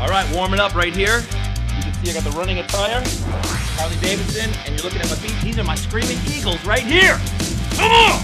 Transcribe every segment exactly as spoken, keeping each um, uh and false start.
All right, warming up right here. You can see I got the running attire, Harley-Davidson, and you're looking at my feet. These are my screaming eagles right here. Come on!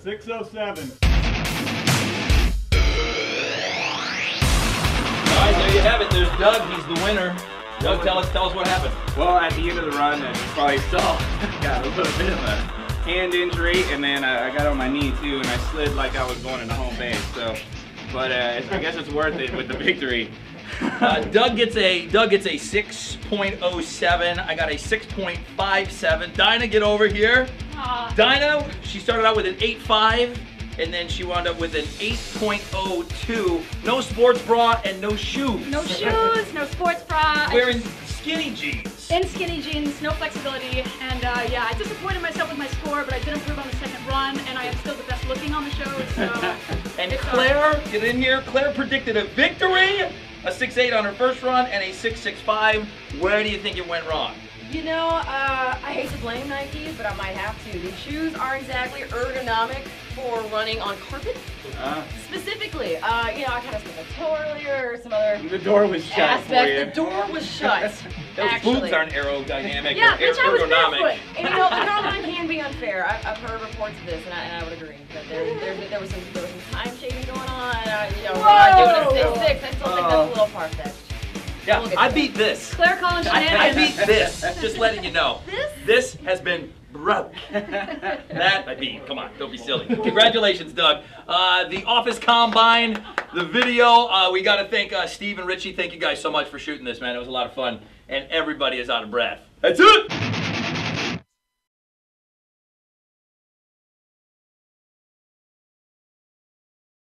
six oh seven. All right, there you have it. There's Doug. He's the winner. Doug, tell us, tell us what happened. Well, at the end of the run, as you probably saw, I got a little bit of a hand injury, and then I got on my knee too, and I slid like I was going into home base. So, but uh, it's, I guess it's worth it with the victory. Uh, Doug gets a Doug gets a six point oh seven. I got a six point five seven. Dinah, get over here. Aww. Dinah, she started out with an eight point five, and then she wound up with an eight point oh two. No sports bra and no shoes. No shoes, no sports bra. Wearing skinny jeans. In skinny jeans, no flexibility, and uh, yeah, I disappointed myself with my score, but I did improve on the second run, and I am still the best looking on the show. So. And Claire, get in here. Claire predicted a victory, a six eight on her first run, and a six six five. Where do you think it went wrong? You know, uh, I hate to blame Nike, but I might have to. These shoes aren't exactly ergonomic for running on carpet. Uh, Specifically, uh, you know, I kind of stepped my toe earlier, or some other. The door was shut. Aspect. The door was shut. Those boots aren't aerodynamic yeah, or ergonomic. And you know, the girl can be unfair. I, I've heard reports of this, and I, and I would agree. But there, there, there was some, there was some time shaving going on. I, you know, not giving it a six six. I still uh, think that's a little far fetched. Yeah, we'll I beat this. Claire Collins shenanigans. I, I beat this. Just letting you know. This? This has been broke. That I beat. Come on, don't be silly. Congratulations, Doug. Uh, the Office Combine, the video. Uh, we got to thank uh, Steve and Richie. Thank you guys so much for shooting this, man. It was a lot of fun. And everybody is out of breath. That's it.